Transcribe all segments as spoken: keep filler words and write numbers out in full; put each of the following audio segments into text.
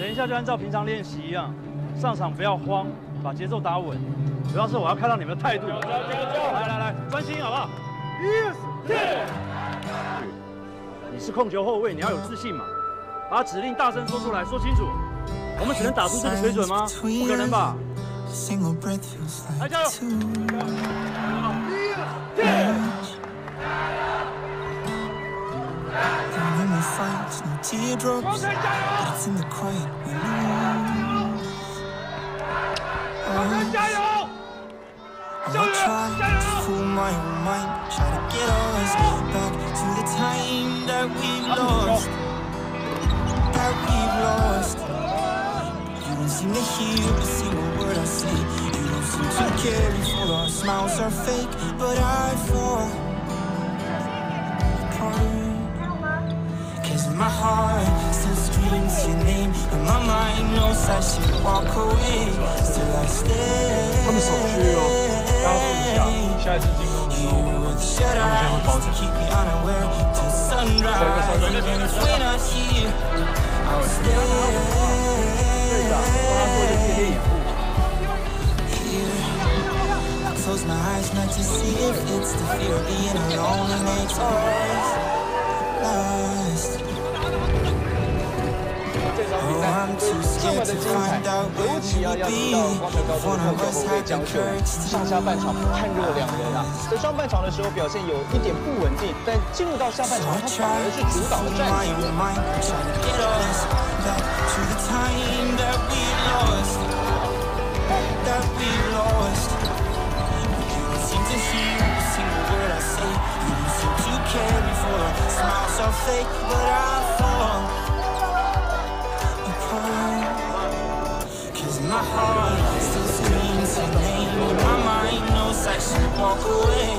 等一下就按照平常练习一样，上场不要慌，把节奏打稳。主要是我要看到你们的态度。来来来，专心好不好 ？Yes。 你是控球后卫，你要有自信嘛。把指令大声说出来，说清楚。我们只能打出这个水准吗？不可能吧！来加油！加油！ 他们守区哦。 大家注意一下，下一次进攻的时候，我们先会保守。三个三个，那边的。队长，帮他做一些贴贴掩护。这场比赛这么的精彩，尤其啊要提到光头高中的控球后卫江秀文，上下半场判若两人啊！在上半场的时候表现有一点不稳定，但进入到下半场，他反而是主导了战局。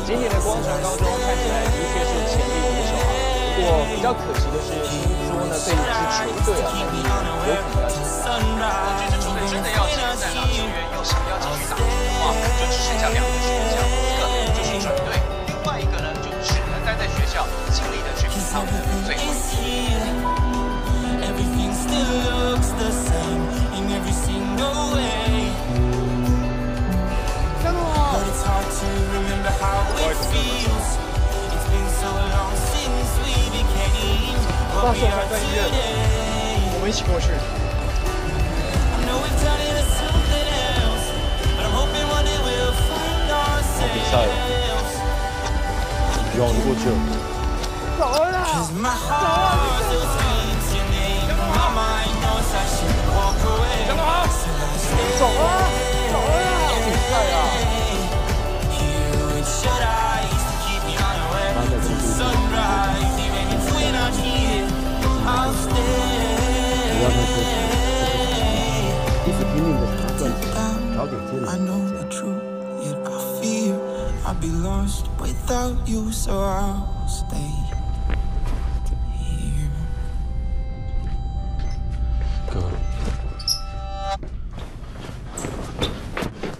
今年的光头高中看起来的确是潜力无穷，不过比较可惜的是，听说呢对这支球队啊，有可能要签约。这支球队真的要签约，再拿球员要想要继续打球的话，就只剩下两个选项，一个就是转队，另外一个呢就只能待在学校，尽力的去拼他们的最后一役。 到时候还在医院，我们一起过去。好比赛，希望我们过去了。走啦！走啊！ 真的好，走啊，走啊！好比赛啊！难得进步。不要太客气，一直拼命的打算，早点接人。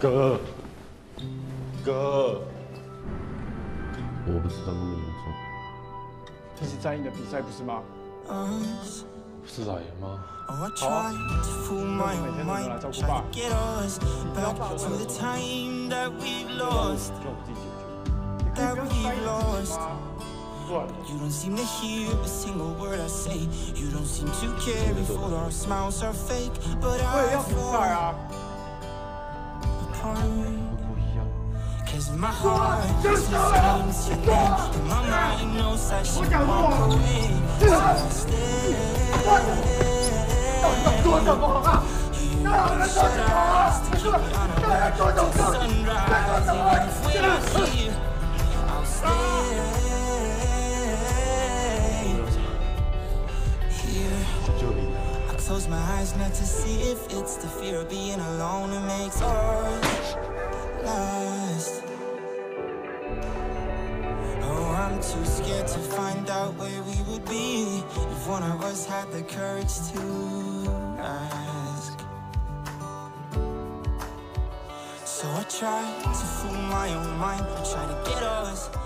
哥，哥，我不知道那么严重。一直在意的比赛不是吗？是来吗？好啊，每天都来照顾爸。不要把我的责任给我自己解决。我也要比赛啊！ Close my eyes not to see if it's the fear of being alone that makes us lost. Oh, I'm too scared to find out where we would be if one of us had the courage to ask. So I try to fool my own mind, I try to get us.